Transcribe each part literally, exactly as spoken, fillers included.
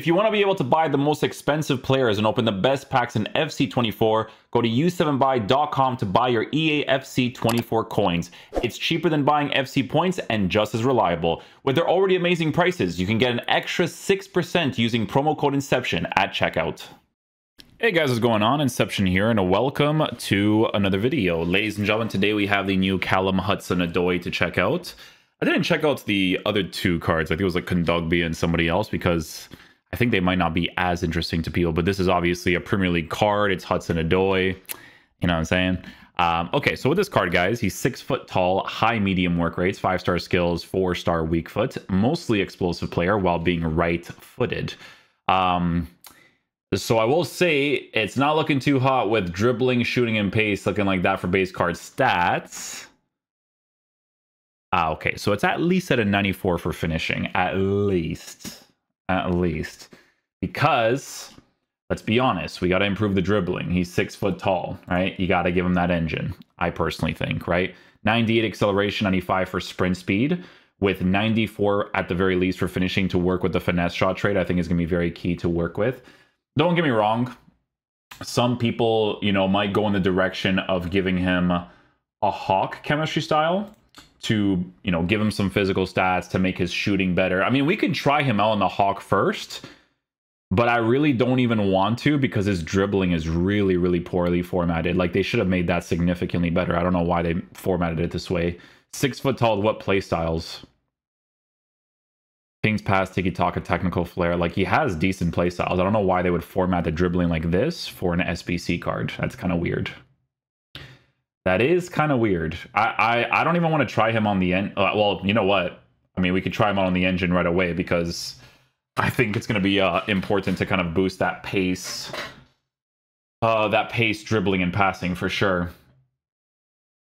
If you want to be able to buy the most expensive players and open the best packs in F C twenty-four, go to u seven buy dot com to buy your E A F C twenty-four coins. It's cheaper than buying F C points and just as reliable. With their already amazing prices, you can get an extra six percent using promo code Inception at checkout. Hey guys, what's going on? Inception here, and a welcome to another video. Ladies and gentlemen, today we have the new Callum Hudson-Odoi to check out. I didn't check out the other two cards. I think it was like Kondogbia and somebody else because I think they might not be as interesting to people. But this is obviously a Premier League card. It's Hudson-Odoi. You know what I'm saying? Um, okay, so with this card, guys, he's six foot tall, high medium work rates, five star skills, four star weak foot, mostly explosive player while being right footed. Um, so I will say it's not looking too hot with dribbling, shooting, and pace, looking like that for base card stats. Ah, okay, so it's at least at a ninety-four for finishing, at least, at least, because let's be honest, we got to improve the dribbling. He's six foot tall, right? You got to give him that engine, I personally think, right? ninety-eight acceleration, ninety-five for sprint speed, with ninety-four at the very least for finishing to work with the finesse shot trait. I think is going to be very key to work with. Don't get me wrong. Some people, you know, might go in the direction of giving him a Hawk chemistry style, to, you know, give him some physical stats to make his shooting better. I mean, we could try him out on the Hawk first, but I really don't even want to because his dribbling is really, really poorly formatted. Like, they should have made that significantly better. I don't know why they formatted it this way. Six foot tall, what play styles? King's pass, tiki-taka, technical flair. Like, he has decent play styles. I don't know why they would format the dribbling like this for an S B C card. That's kind of weird. That is kind of weird. I, I, I don't even want to try him on the end. Uh, well, you know what? I mean, we could try him out on the engine right away because I think it's going to be uh, important to kind of boost that pace. Uh, that pace, dribbling, and passing for sure.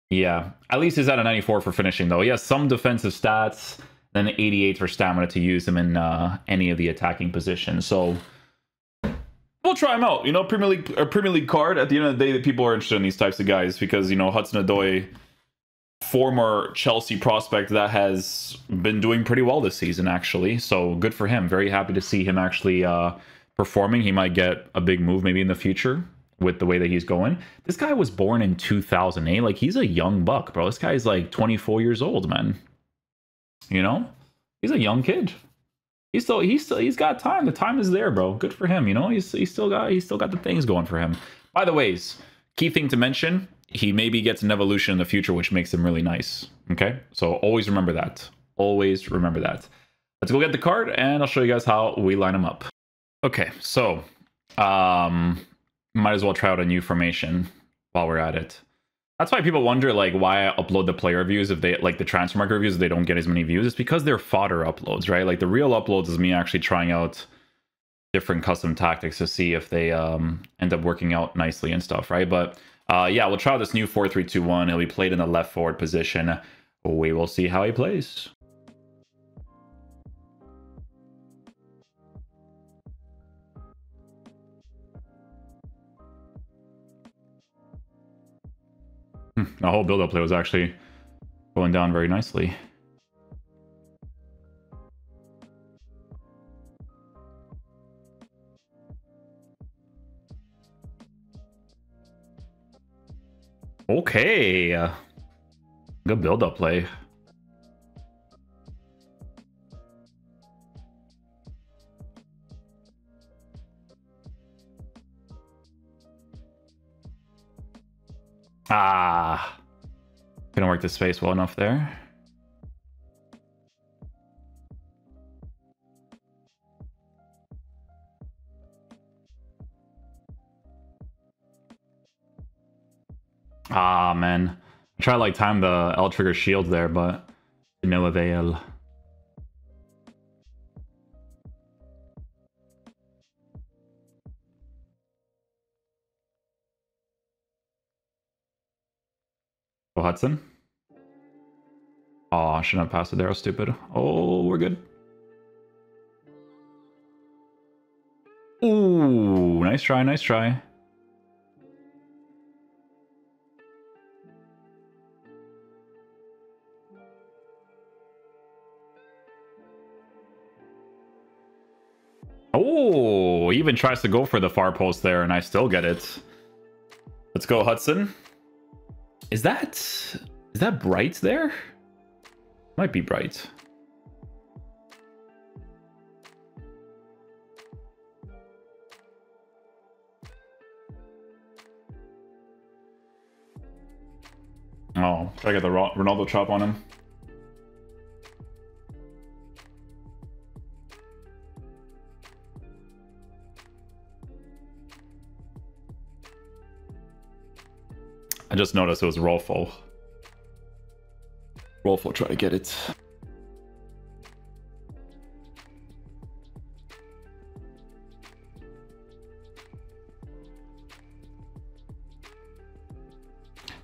Yeah. At least he's at a ninety-four for finishing, though. He has some defensive stats, then eighty-eight for stamina to use him in uh, any of the attacking positions. So we'll try him out, you know, Premier League, a Premier League card. At the end of the day, that people are interested in these types of guys because, you know, Hudson-Odoi, former Chelsea prospect that has been doing pretty well this season, actually. So good for him. Very happy to see him actually uh, performing. He might get a big move maybe in the future with the way that he's going. This guy was born in two thousand eight. Like, he's a young buck, bro. This guy's like twenty-four years old, man. You know, he's a young kid. He's still, he's still, he's got time. The time is there, bro. Good for him. You know, he's, he's still got, he's still got the things going for him. By the ways, key thing to mention, he maybe gets an evolution in the future, which makes him really nice. Okay. So always remember that. Always remember that. Let's go get the card and I'll show you guys how we line them up. Okay. So, um, might as well try out a new formation while we're at it. That's why people wonder, like, why I upload the player reviews if they, like, the transfer market reviews, if they don't get as many views. It's because they're fodder uploads, right? Like, the real uploads is me actually trying out different custom tactics to see if they um, end up working out nicely and stuff, right? But, uh, yeah, we'll try out this new four three two one. He'll be played in the left forward position. We will see how he plays. The whole build-up play was actually going down very nicely. Okay. Good build-up play. Ah, couldn't work the space well enough there. Ah, man. I tried to, like, time the L trigger shield there, but to no avail. Hudson. Oh, I shouldn't have passed it there. I was stupid. Oh, we're good. Ooh, nice try, nice try. Oh, Oh, he even tries to go for the far post there, and I still get it. Let's go, Hudson. Is that... Is that Bright there? Might be Bright. Oh, I got the Ronaldo chop on him. I just noticed it was Rolfo. Rolfo try to get it.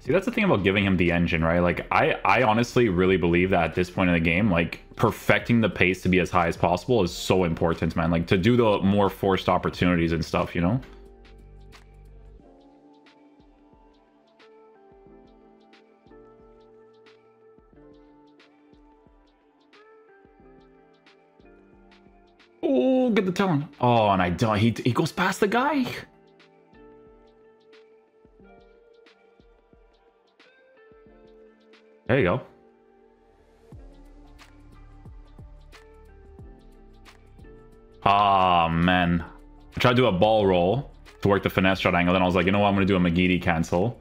See, that's the thing about giving him the engine, right? Like, I, I honestly really believe that at this point in the game, like, perfecting the pace to be as high as possible is so important, man. Like, to do the more forced opportunities and stuff, you know? Oh, get the talent. Oh, and I don't. He, he goes past the guy. There you go. Ah, man. I tried to do a ball roll to work the finesse shot angle. Then I was like, you know what? I'm going to do a Magidi cancel.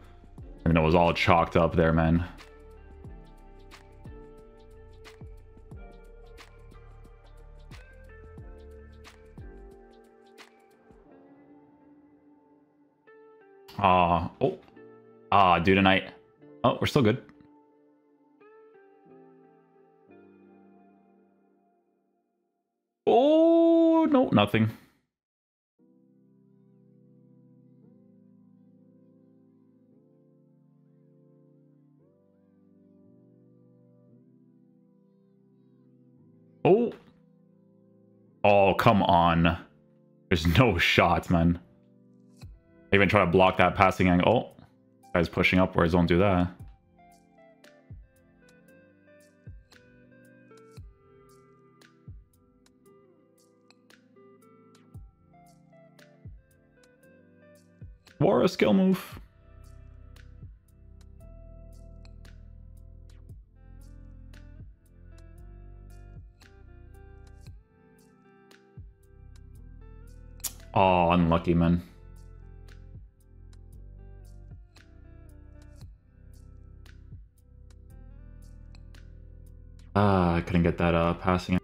And it was all chalked up there, man. Ah, oh. Ah, dude, and I... Oh, we're still good. Oh, no, nothing. Oh. Oh, come on. There's no shots, man. I even try to block that passing angle. Oh, this guy's pushing upwards. Don't do that. Or a skill move. Oh, unlucky, man. Ah, I couldn't get that uh, passing.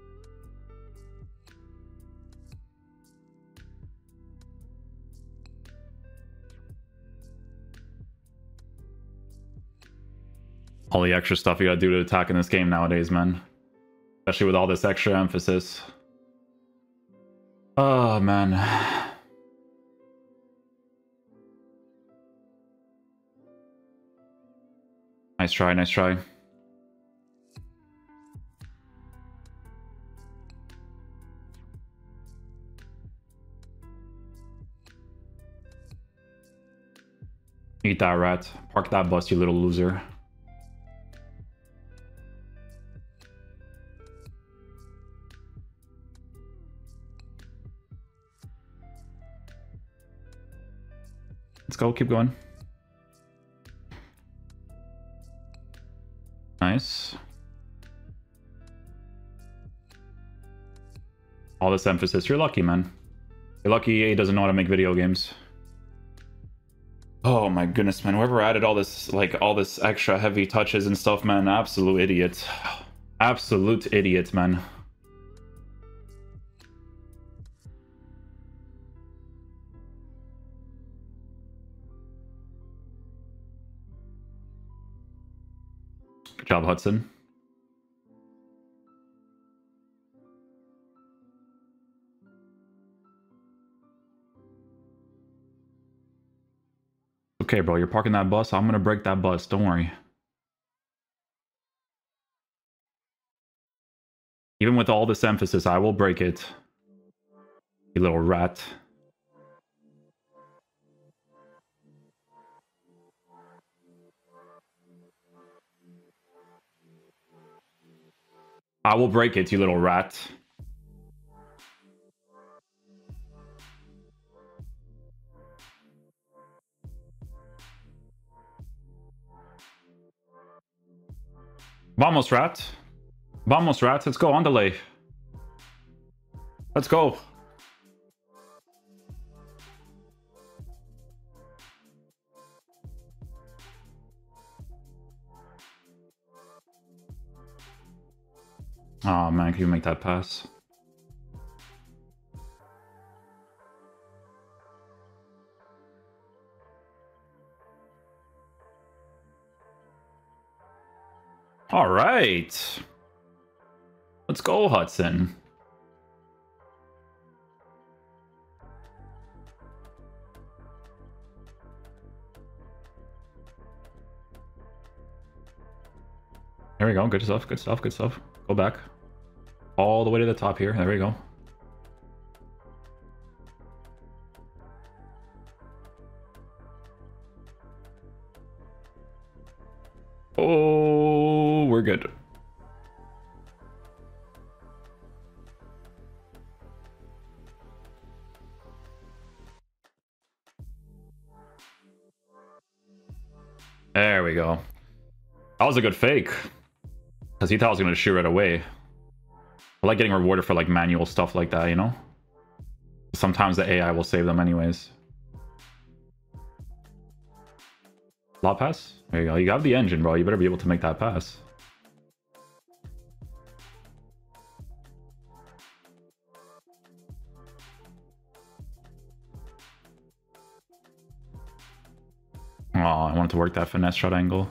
All the extra stuff you gotta do to attack in this game nowadays, man. Especially with all this extra emphasis. Oh, man. Nice try, nice try. Eat that rat. Park that bus, you little loser. Let's go, keep going. Nice. All this emphasis. You're lucky, man. You're lucky E A doesn't know how to make video games. Oh my goodness, man. Whoever added all this, like, all this extra heavy touches and stuff, man. Absolute idiot. Absolute idiot, man. Good job, Hudson. Okay, bro, you're parking that bus. I'm gonna break that bus. Don't worry. Even with all this emphasis, I will break it. You little rat. I will break it, you little rat. Vamos, Rat. Vamos, Rat. Let's go, Underlay. Let's go. Oh man, can you make that pass? All right. Let's go, Hudson. There we go. Good stuff. Good stuff. Good stuff. Go back. All the way to the top here. There we go. Oh, we're good. There we go. That was a good fake. Because he thought I was going to shoot right away. I like getting rewarded for like manual stuff like that, you know? Sometimes the A I will save them anyways. Lob pass? There you go. You have the engine, bro. You better be able to make that pass. Oh, I wanted to work that finesse shot angle.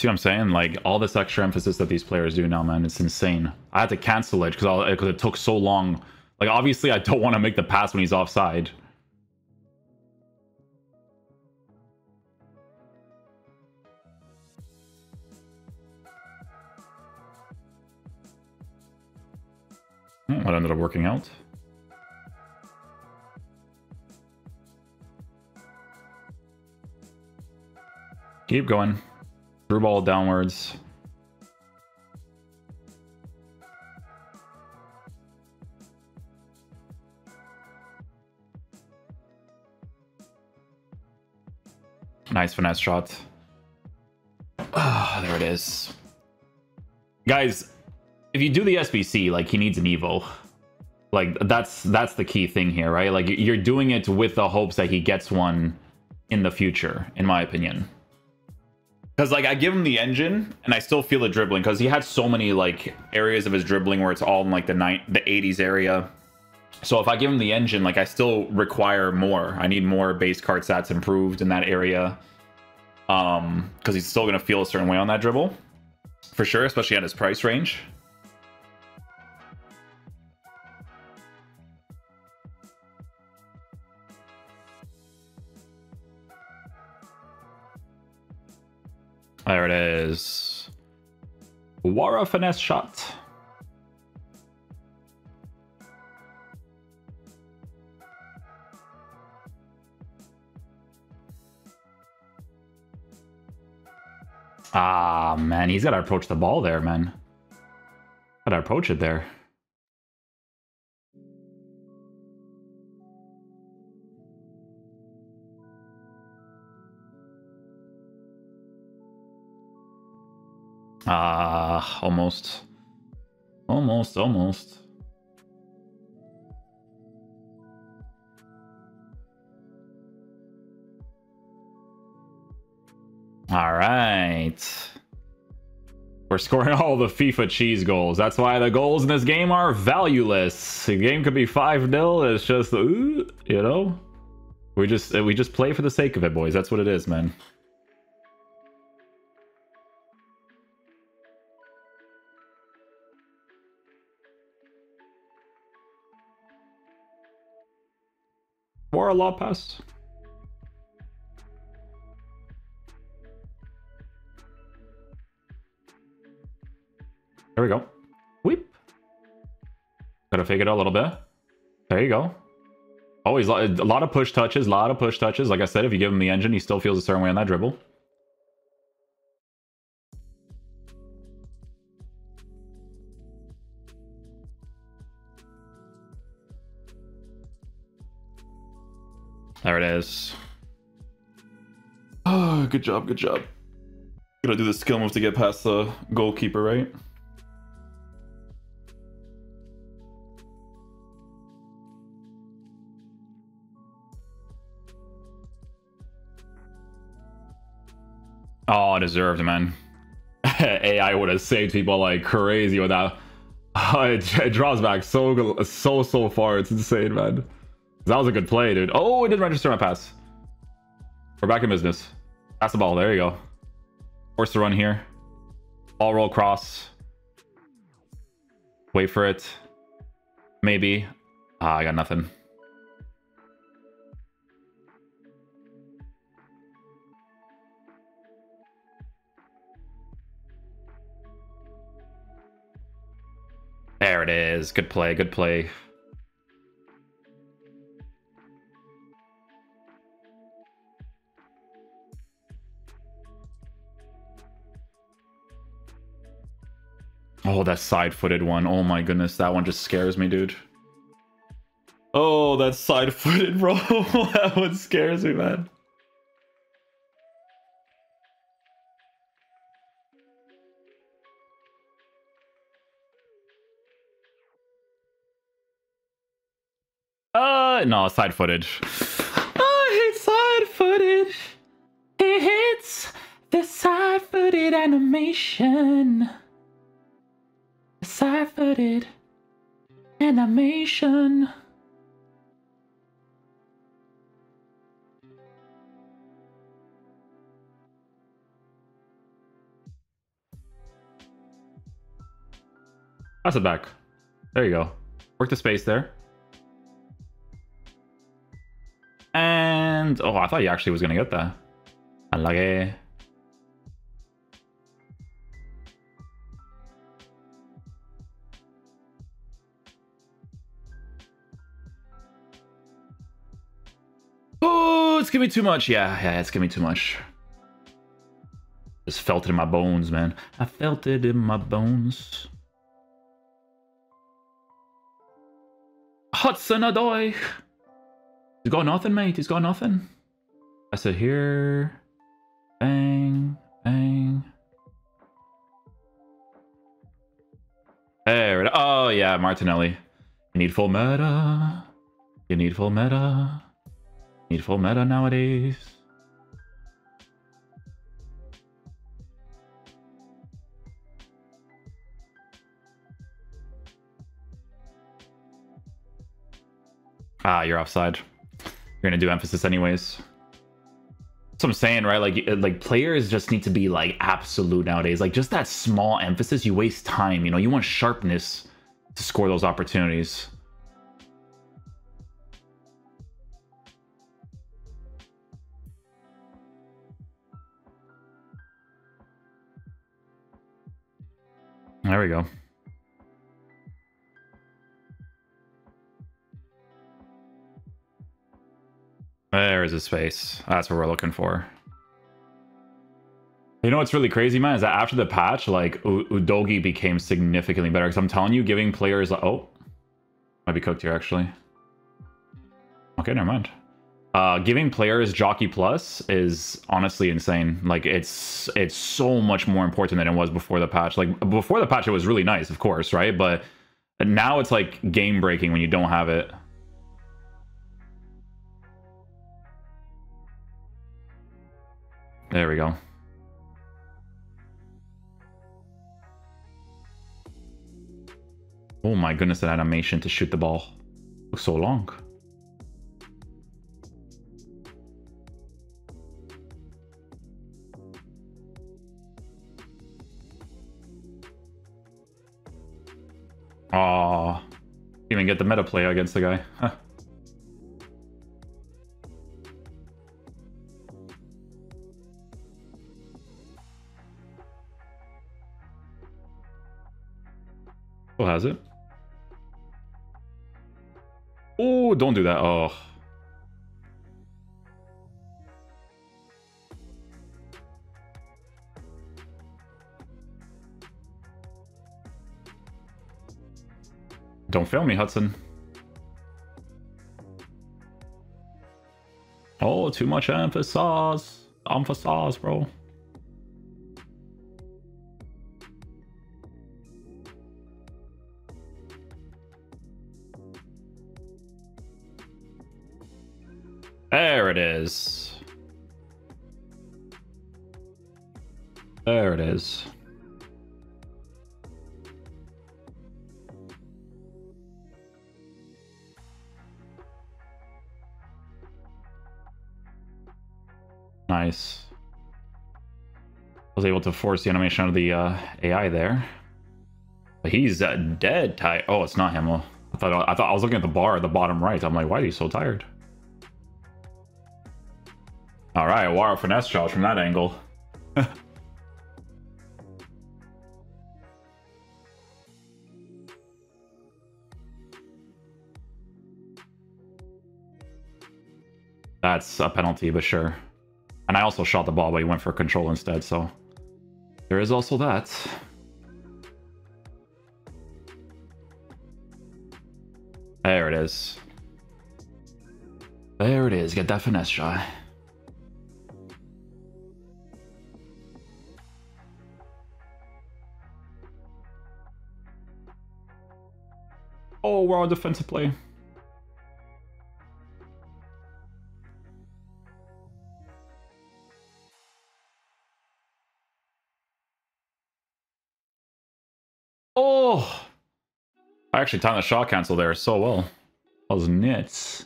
See what I'm saying? Like, all this extra emphasis that these players do now, man, it's insane. I had to cancel it because it took so long. Like, obviously, I don't want to make the pass when he's offside. Hmm, that ended up working out. Keep going. Through ball downwards. Nice finesse shot. Ah, there it is. Guys, if you do the S B C, like, he needs an Evo. Like, that's that's the key thing here, right? Like, you're doing it with the hopes that he gets one in the future, in my opinion. Because, like, I give him the engine, and I still feel the dribbling. Because he had so many, like, areas of his dribbling where it's all in, like, the eighties area. So if I give him the engine, like, I still require more. I need more base card stats improved in that area. Um, because he's still going to feel a certain way on that dribble. For sure, especially at his price range. There it is. Wara finesse shot. Ah, man, he's got to approach the ball there, man. Got to approach it there. Ah, uh, almost. Almost, almost. All right. We're scoring all the FIFA cheese goals. That's why the goals in this game are valueless. The game could be five nil. It's just, ooh, you know? We just, we just play for the sake of it, boys. That's what it is, man. Or a lob pass. There we go. Weep. Gotta fake it out a little bit. There you go. Always a lot of push touches, a lot of push touches. Like I said, if you give him the engine, he still feels a certain way on that dribble. There it is. Oh, good job, good job. Gotta do the skill move to get past the goalkeeper, right? Oh, deserved, man. A I would have saved people like crazy with that. Oh, it, it draws back so, so, so far. It's insane, man. That was a good play, dude. Oh, it didn't register my pass. We're back in business. Pass the ball. There you go. Force the run here. Ball roll cross. Wait for it. Maybe. Ah, I got nothing. There it is. Good play. Good play. Oh, that side-footed one. Oh my goodness. That one just scares me, dude. Oh, that side-footed, bro. That one scares me, man. No, side footage. I hate side footage. It hits the side footed animation. The side footed animation. Pass it back. There you go. Work the space there. And oh, I thought he actually was gonna get that. Unlucky. Oh, it's gonna be too much. Yeah, yeah, it's gonna be too much. Just felt it in my bones, man. I felt it in my bones. Hudson-Odoi. He's got nothing, mate. He's got nothing. I sit here. Bang. Bang. There it. Oh, yeah. Martinelli. You need full meta. You need full meta. You need full meta nowadays. Ah, you're offside. You're gonna do emphasis anyways. That's what I'm saying, right? Like, like players just need to be like absolute nowadays. Like just that small emphasis, you waste time. You know, you want sharpness to score those opportunities. There we go. There is a space. That's what we're looking for. You know what's really crazy, man, is that after the patch, like Udogi became significantly better. Because I'm telling you, giving players like, oh, might be cooked here actually. Okay, never mind. Uh, giving players Jockey Plus is honestly insane. Like it's it's so much more important than it was before the patch. Like before the patch, it was really nice, of course, right? But now it's like game breaking when you don't have it. There we go. Oh my goodness, that animation to shoot the ball took so long. Aww. Didn't even get the meta play against the guy. Huh. Oh, has it? Oh, don't do that. Oh. Don't fail me, Hudson. Bro, too much emphasis. Emphasis, bro. There it is. There it is. Nice. I was able to force the animation out of the uh, A I there. But he's uh, dead tired. Oh, it's not him. I thought, I thought I was looking at the bar at the bottom right. I'm like, why are you so tired? All right, Waro finesse charge from that angle. That's a penalty, but sure. And I also shot the ball, but he went for control instead, so there is also that. There it is. There it is. Get that finesse shot. Oh, we're on defensive play. Oh! I actually timed the shot cancel there so well. That was nuts.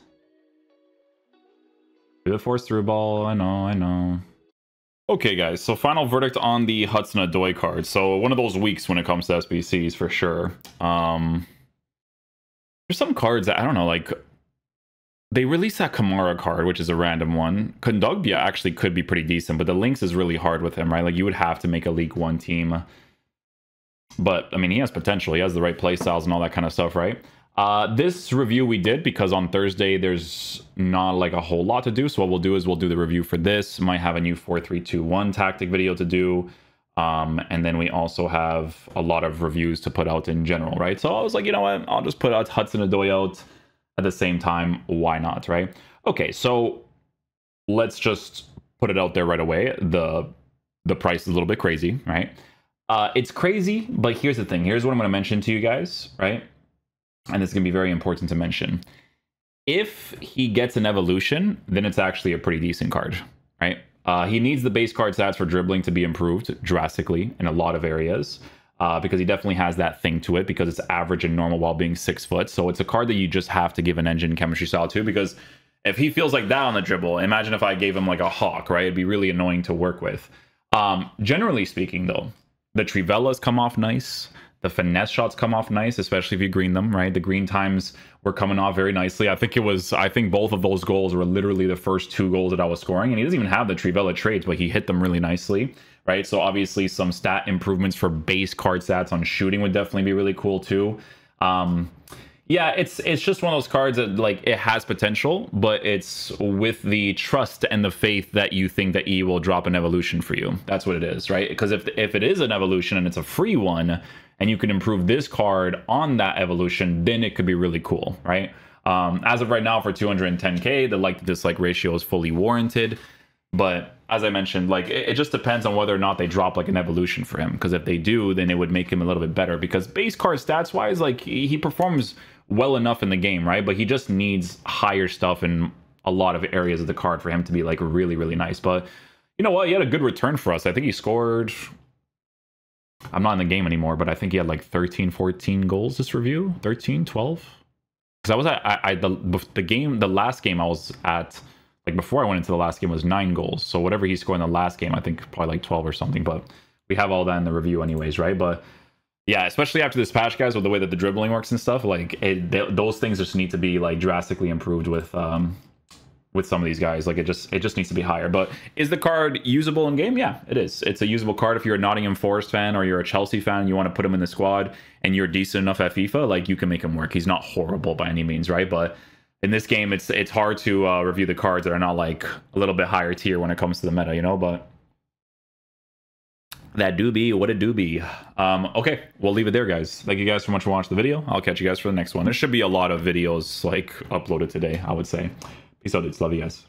Do the force through ball. I know, I know. Okay, guys, so final verdict on the Hudson-Odoi card. So one of those weeks when it comes to S B Cs for sure. Um... There's some cards that, I don't know, like, they released that Kamara card, which is a random one. Kondogbia actually could be pretty decent, but the Lynx is really hard with him, right? Like, you would have to make a League One team. But, I mean, he has potential. He has the right play styles and all that kind of stuff, right? Uh, this review we did because on Thursday, there's not, like, a whole lot to do. So what we'll do is we'll do the review for this. Might have a new four three two one tactic video to do. Um, and then we also have a lot of reviews to put out in general, right? So I was like, you know what? I'll just put out Hudson-Odoi out at the same time. Why not, right? Okay, so let's just put it out there right away. The the price is a little bit crazy, right? Uh, it's crazy, but here's the thing. Here's what I'm going to mention to you guys, right? And it's going to be very important to mention. If he gets an evolution, then it's actually a pretty decent card, right? Uh, he needs the base card stats for dribbling to be improved drastically in a lot of areas uh, because he definitely has that thing to it because it's average and normal while being six foot. So it's a card that you just have to give an engine chemistry style to because if he feels like that on the dribble, imagine if I gave him like a hawk, right? It'd be really annoying to work with. Um, generally speaking, though, the Trivellas come off nice. The finesse shots come off nice, especially if you green them, right? The green times were coming off very nicely. I think it was, I think both of those goals were literally the first two goals that I was scoring. And he doesn't even have the Trivella trades, but he hit them really nicely, right? So obviously some stat improvements for base card stats on shooting would definitely be really cool too. Um, yeah, it's it's just one of those cards that like it has potential, but it's with the trust and the faith that you think that E will drop an evolution for you. That's what it is, right? Because if, if it is an evolution and it's a free one, and you can improve this card on that evolution, then it could be really cool, right? Um, as of right now, for two hundred ten K, the like to dislike ratio is fully warranted. But as I mentioned, like it, it just depends on whether or not they drop like an evolution for him. Because if they do, then it would make him a little bit better. Because base card stats wise, like he, he performs well enough in the game, right? But he just needs higher stuff in a lot of areas of the card for him to be like really, really nice. But you know what? He had a good return for us. I think he scored... I'm not in the game anymore, but I think he had like thirteen, fourteen goals this review. thirteen, twelve. Because I was at I, I, the, the game, the last game I was at, like before I went into the last game was nine goals. So whatever he scored in the last game, I think probably like twelve or something. But we have all that in the review anyways, right? But yeah, especially after this patch, guys, with the way that the dribbling works and stuff, like it, they, those things just need to be like drastically improved with... Um, with some of these guys, like it just it just needs to be higher. But is the card usable in game? Yeah, it is. It's a usable card. If you're a Nottingham Forest fan or you're a Chelsea fan and you want to put him in the squad and you're decent enough at FIFA, like you can make him work. He's not horrible by any means, right? But in this game, it's it's hard to uh, review the cards that are not like a little bit higher tier when it comes to the meta, you know. But that do be what it do be. Um, okay, we'll leave it there, guys. Thank you guys so much for watching the video. I'll catch you guys for the next one. There should be a lot of videos like uploaded today, I would say. Peace out, dudes. Love you guys.